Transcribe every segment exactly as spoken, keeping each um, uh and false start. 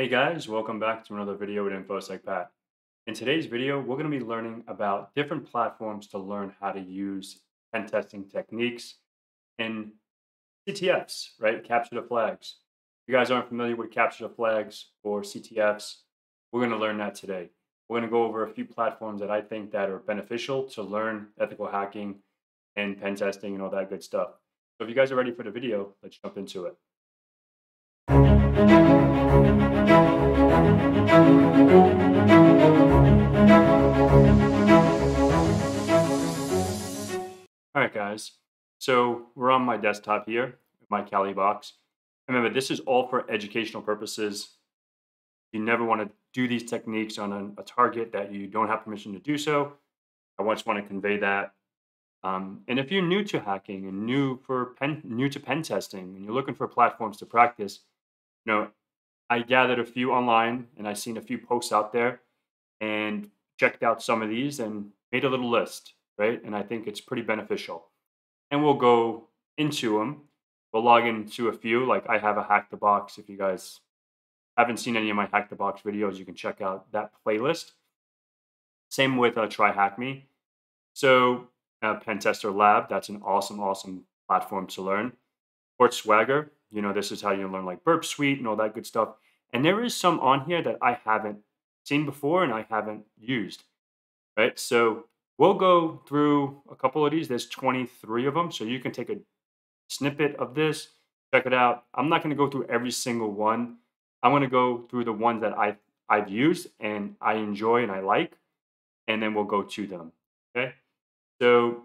Hey guys, welcome back to another video at InfoSec Pat. In today's video, we're going to be learning about different platforms to learn how to use pen testing techniques in C T Fs, right? Capture the flags. If you guys aren't familiar with capture the flags or C T Fs, we're going to learn that today. We're going to go over a few platforms that I think that are beneficial to learn ethical hacking and pen testing and all that good stuff. So if you guys are ready for the video, let's jump into it. All right, guys, so we're on my desktop here, my Kali box. Remember, this is all for educational purposes. You never want to do these techniques on a, a target that you don't have permission to do so. I just want to convey that. Um, and if you're new to hacking and new for pen, new to pen testing, and you're looking for platforms to practice, you know, I gathered a few online and I've seen a few posts out there and checked out some of these and made a little list. Right? And I think it's pretty beneficial. And we'll go into them. We'll log into a few. Like I have a Hack the Box. If you guys haven't seen any of my Hack the Box videos, you can check out that playlist. Same with uh, TryHackMe. So uh, Pentester Lab, that's an awesome, awesome platform to learn. PortSwigger, you know, this is how you learn like Burp Suite and all that good stuff. And there is some on here that I haven't seen before and I haven't used, right? So we'll go through a couple of these. There's twenty-three of them, so you can take a snippet of this, check it out. I'm not going to go through every single one. I'm going to go through the ones that I've, I've used and I enjoy and I like, and then we'll go to them, okay? So,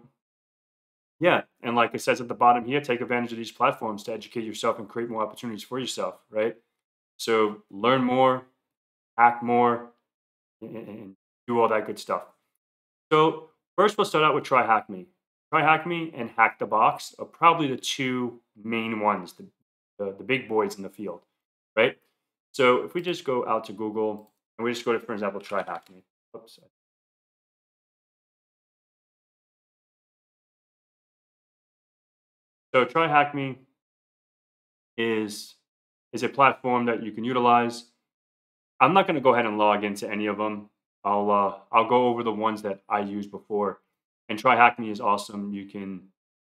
yeah, and like it says at the bottom here, take advantage of these platforms to educate yourself and create more opportunities for yourself, right? So learn more, hack more, and do all that good stuff. So first, we'll start out with TryHackMe. TryHackMe and Hack the Box are probably the two main ones, the, the, the big boys in the field, right? So if we just go out to Google and we just go to, for example, TryHackMe. Oops. So TryHackMe is, is a platform that you can utilize. I'm not going to go ahead and log into any of them. I'll, uh, I'll go over the ones that I used before. And TryHackMe is awesome. You can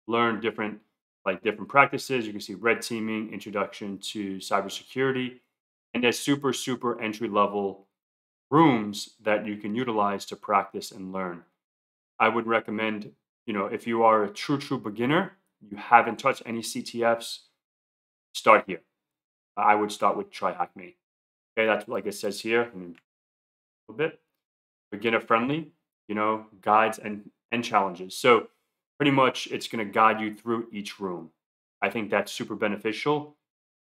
learn different, like different practices. You can see red teaming, introduction to cybersecurity, and there's super, super entry-level rooms that you can utilize to practice and learn. I would recommend, you know, if you are a true, true beginner, you haven't touched any C T Fs, start here. I would start with TryHackMe. Okay, that's like it says here, I mean, a little bit. Beginner friendly, you know, guides and, and challenges. So pretty much it's going to guide you through each room. I think that's super beneficial.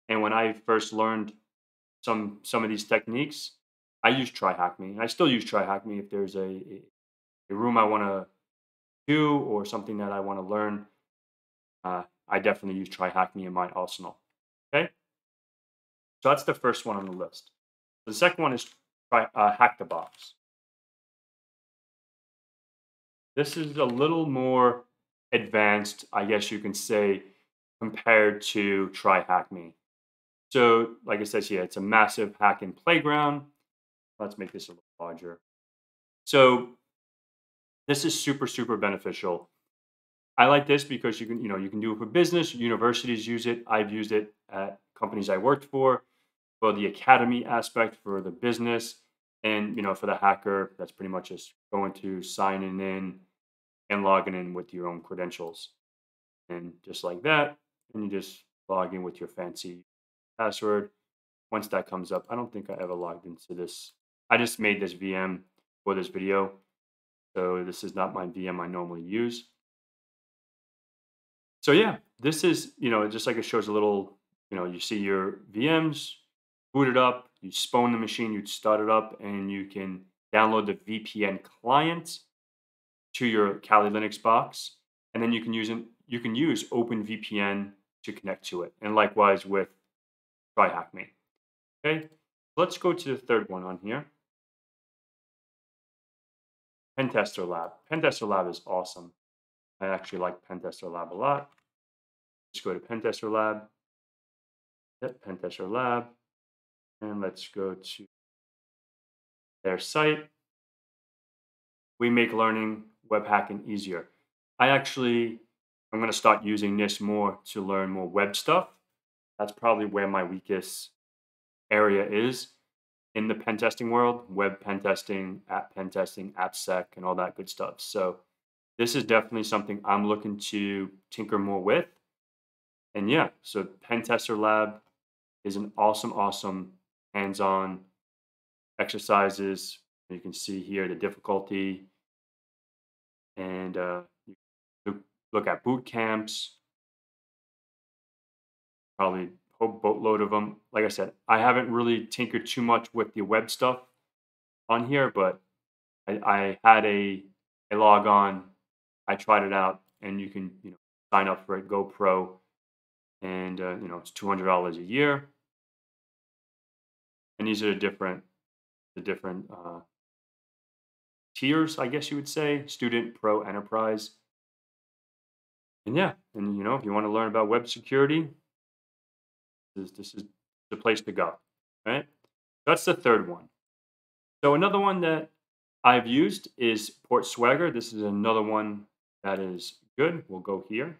And when I first learned some, some of these techniques, I used TryHackMe. And I still use TryHackMe if there's a, a, a room I want to do or something that I want to learn. Uh, I definitely use TryHackMe in my arsenal. Okay. So that's the first one on the list. The second one is try, uh, Hack the Box. This is a little more advanced, I guess you can say, compared to TryHackMe. So, like it says here, it's a massive hacking playground. Let's make this a little larger. So, this is super, super beneficial. I like this because you can, you know, you can do it for business. Universities use it. I've used it at companies I worked for, for the academy aspect, for the business. And, you know, for the hacker, that's pretty much just going to signing in and logging in with your own credentials. And just like that, and you just log in with your fancy password. Once that comes up, I don't think I ever logged into this. I just made this V M for this video. So this is not my V M I normally use. So yeah, this is, you know, just like it shows a little, you know, you see your V Ms, boot it up, you spawn the machine, you start it up, and you can download the V P N client to your Kali Linux box, and then you can use an, you can use OpenVPN to connect to it, and likewise with TryHackMe. Okay, let's go to the third one on here. Pentester Lab. Pentester Lab is awesome. I actually like Pentester Lab a lot. Let's go to Pentester Lab. Yep, Pentester Lab. and let's go to their site. We make learning web hacking easier. I actually, I'm going to start using this more to learn more web stuff. That's probably where my weakest area is in the pen testing world, web pen testing, app pen testing, AppSec, and all that good stuff. So this is definitely something I'm looking to tinker more with. And yeah, so Pentester Lab is an awesome, awesome hands-on exercises. You can see here the difficulty. And uh, you look at boot camps, probably a whole boatload of them. Like I said, I haven't really tinkered too much with the web stuff on here, but I, I had a, a log on. I tried it out, and you can you know sign up for it, go pro, and uh, you know it's two hundred dollars a year. And these are the different the different. Uh, tiers, I guess you would say, student, pro, enterprise. And yeah, and you know, if you want to learn about web security, this is, this is the place to go, right? That's the third one. So another one that I've used is PortSwigger. This is another one that is good. We'll go here.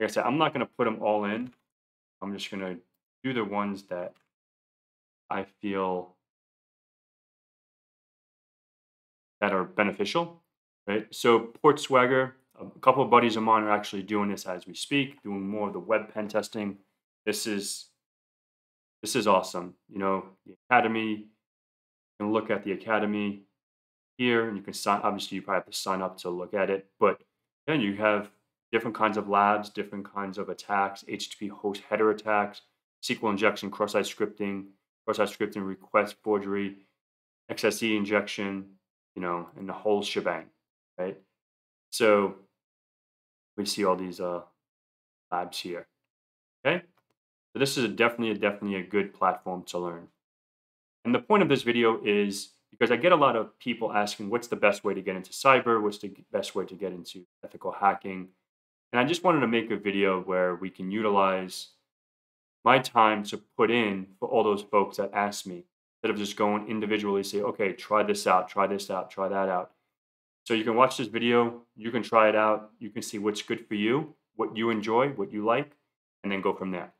Like I said, I'm not going to put them all in. I'm just going to do the ones that I feel that are beneficial, right? So PortSwigger, a couple of buddies of mine are actually doing this as we speak, doing more of the web pen testing. This is this is awesome. You know, the academy, you can look at the academy here, and you can sign. Obviously, you probably have to sign up to look at it, but then you have different kinds of labs, different kinds of attacks, H T T P host header attacks, S Q L injection, cross-site scripting, cross-site scripting request forgery, X S E injection, you know, and the whole shebang, right? So we see all these uh, labs here, okay? So this is a definitely, a, definitely a good platform to learn. And the point of this video is because I get a lot of people asking, what's the best way to get into cyber? What's the best way to get into ethical hacking? And I just wanted to make a video where we can utilize my time to put in for all those folks that ask me, of just going individually, say, okay, try this out, try this out, try that out. So you can watch this video, you can try it out, you can see what's good for you, what you enjoy, what you like, and then go from there,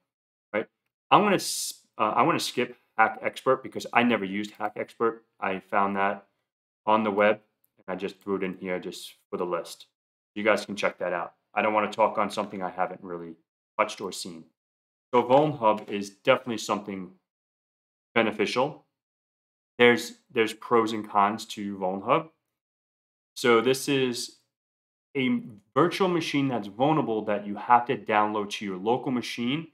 right? I'm gonna, uh, I wanna skip Hack Expert because I never used Hack Expert. I found that on the web, and I just threw it in here just for the list. You guys can check that out. I don't wanna talk on something I haven't really touched or seen. So VulnHub is definitely something beneficial. There's, there's pros and cons to VulnHub. So this is a virtual machine that's vulnerable that you have to download to your local machine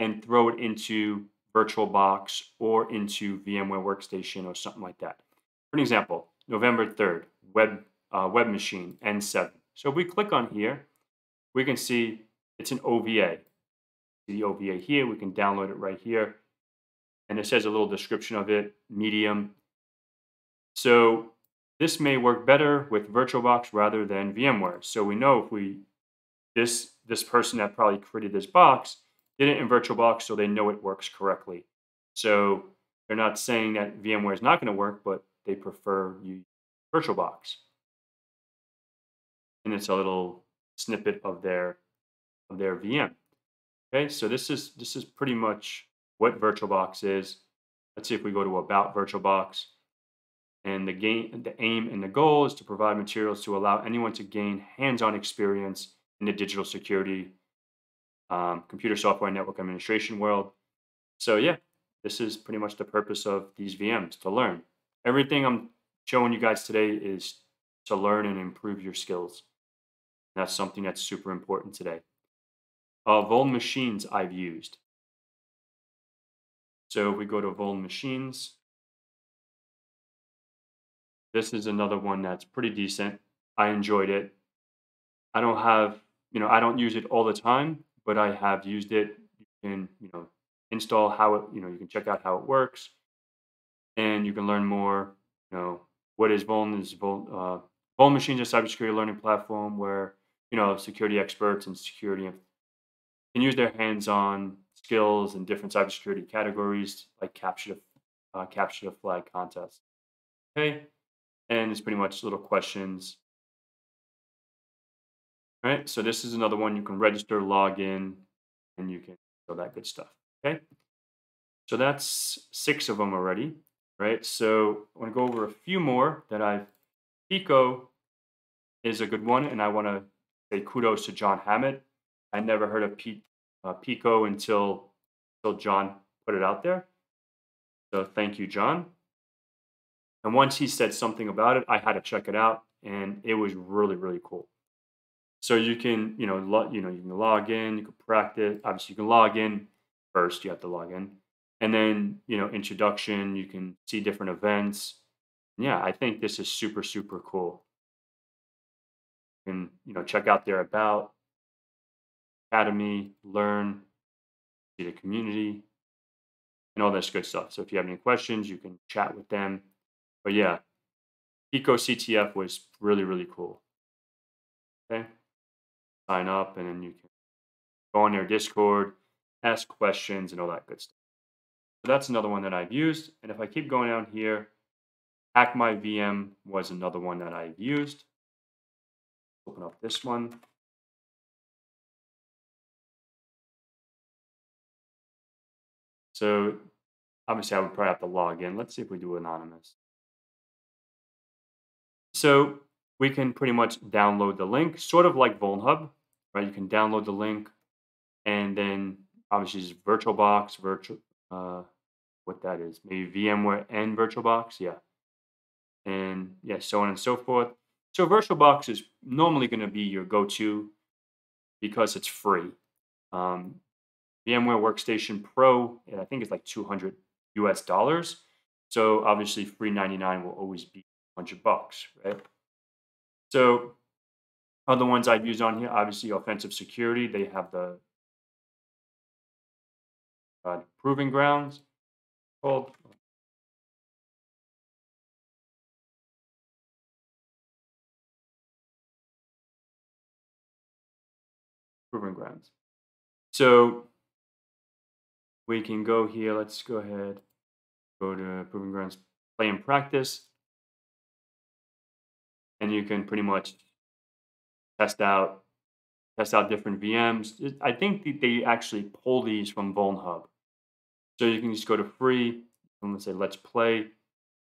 and throw it into VirtualBox or into VMware Workstation or something like that. For an example, November third, web, uh, web machine N seven. So if we click on here, we can see it's an O V A. See the O V A here, we can download it right here. And it says a little description of it, medium. So this may work better with VirtualBox rather than VMware. So we know if we, this, this person that probably created this box did it in VirtualBox, so they know it works correctly. So they're not saying that VMware is not going to work, but they prefer you VirtualBox. And it's a little snippet of their, of their V M. Okay, so this is, this is pretty much what VirtualBox is. Let's see if we go to About VirtualBox. And the, game, the aim and the goal is to provide materials to allow anyone to gain hands-on experience in the digital security, um, computer software, network administration world. So yeah, this is pretty much the purpose of these V Ms, to learn. Everything I'm showing you guys today is to learn and improve your skills. That's something that's super important today. Uh, Vuln Machines I've used. So we go to Vuln Machines. This is another one that's pretty decent. I enjoyed it. I don't have, you know, I don't use it all the time, but I have used it. You can, you know, install how it, you know, you can check out how it works, and you can learn more. You know, what is Vuln? Is Vuln, uh, Vuln Machines is a cybersecurity learning platform where, you know, security experts and security can use their hands-on skills in different cybersecurity categories, like capture uh, capture the flag contest. Okay, and it's pretty much little questions. All right, so this is another one you can register, log in, and you can do that good stuff. Okay, so that's six of them already. Right, so I want to go over a few more that I've. Pico is a good one, and I want to say kudos to John Hammond. I never heard of P uh, Pico until until John put it out there. So thank you, John. And once he said something about it, I had to check it out, and it was really, really cool. So you can, you know, lo you know, you can log in, you can practice. Obviously, you can log in first. You have to log in, and then you know, introduction. You can see different events. Yeah, I think this is super, super cool. You can, you know, check out their about, academy, learn, see the community, and all this good stuff. So if you have any questions, you can chat with them. But yeah, Pico C T F was really, really cool. Okay, sign up, and then you can go on their Discord, ask questions, and all that good stuff. So that's another one that I've used. And if I keep going down here, HackMyVM was another one that I've used. Open up this one. So obviously I would probably have to log in. Let's see if we do anonymous. So we can pretty much download the link, sort of like VulnHub, right? You can download the link, and then obviously it's VirtualBox, virtual, uh, what that is, maybe VMware and VirtualBox, yeah. And yeah, so on and so forth. So VirtualBox is normally going to be your go-to because it's free. Um, VMware Workstation Pro, I think it's like two hundred U S dollars. So obviously, free ninety-nine will always be one hundred bucks, right? So other ones I've used on here, obviously Offensive Security. They have the uh, Proving Grounds called. Proving Grounds. So we can go here. Let's go ahead, go to Proving Grounds, play and practice. And you can pretty much test out, test out different V Ms. I think they actually pull these from VulnHub. So you can just go to free, and let's say let's play,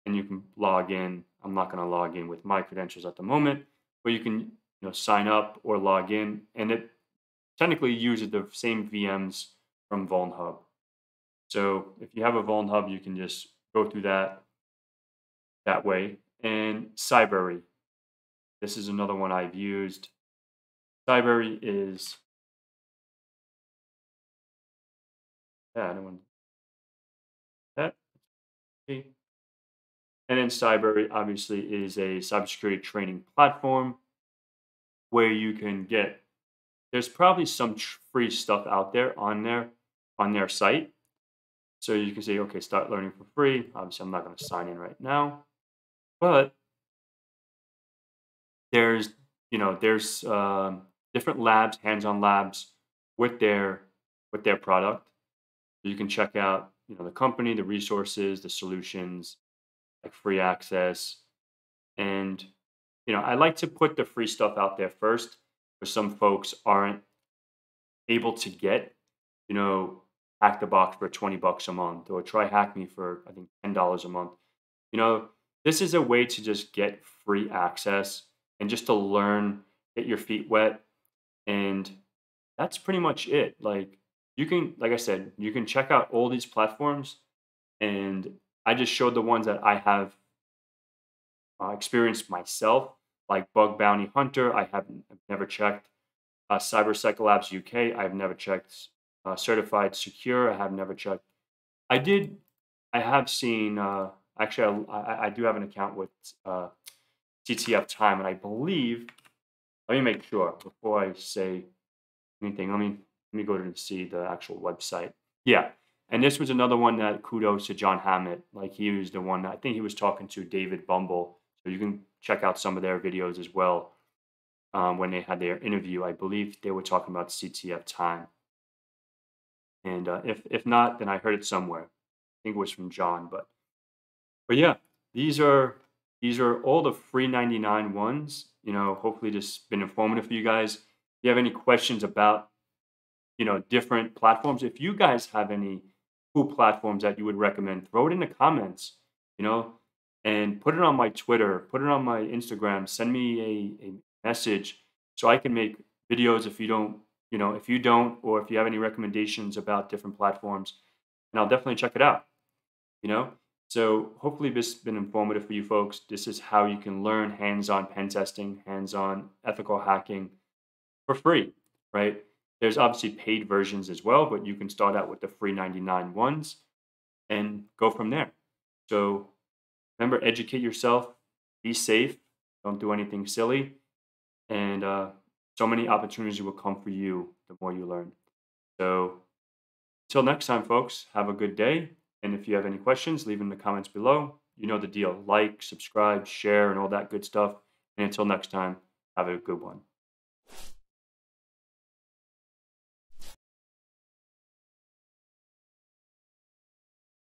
and you can log in. I'm not going to log in with my credentials at the moment, but you can, you know, sign up or log in, and it technically uses the same V Ms from VulnHub. So if you have a VulnHub, you can just go through that that way. And Cyberry, this is another one I've used. Cyberry is, yeah, I don't want that. Okay. And then Cyberry obviously is a cybersecurity training platform where you can get. There's probably some free stuff out there on their, on their site. So you can say, okay, start learning for free. Obviously, I'm not going to sign in right now. But there's, you know, there's um, different labs, hands-on labs with their, with their product. You can check out, you know, the company, the resources, the solutions, like free access. And, you know, I like to put the free stuff out there first. Some folks aren't able to get, you know, Hack the Box for twenty bucks a month, or TryHackMe for, I think, ten dollars a month. You know, this is a way to just get free access and just to learn, get your feet wet. And that's pretty much it. Like you can, like I said, you can check out all these platforms, and I just showed the ones that I have uh, experienced myself. Like Bug Bounty Hunter, I have never checked. Uh, CyberSec Labs U K, I've never checked. Uh, Certified Secure, I have never checked. I did, I have seen, uh, actually, I, I, I do have an account with uh, C T F Time, and I believe, let me make sure before I say anything, let me, let me go to see the actual website. Yeah, and this was another one that, kudos to John Hammond. Like he was the one, I think he was talking to David Bumble. So you can check out some of their videos as well. Um, when they had their interview, I believe they were talking about C T F Time. And uh, if, if not, then I heard it somewhere. I think it was from John, but, but yeah, these are, these are all the free ninety-nine ones. You know, hopefully this has been informative for you guys. If you have any questions about, you know, different platforms, if you guys have any cool platforms that you would recommend, throw it in the comments, you know, and put it on my Twitter, put it on my Instagram, send me a, a message so I can make videos if you don't, you know, if you don't, or if you have any recommendations about different platforms, and I'll definitely check it out, you know. So hopefully this has been informative for you folks. This is how you can learn hands-on pen testing, hands-on ethical hacking for free, right? There's obviously paid versions as well, but you can start out with the free ninety-nine ones and go from there. So remember, educate yourself, be safe, don't do anything silly, and uh, so many opportunities will come for you the more you learn. So until next time, folks, have a good day. And if you have any questions, leave them in the comments below. You know the deal. Like, subscribe, share, and all that good stuff. And until next time, have a good one.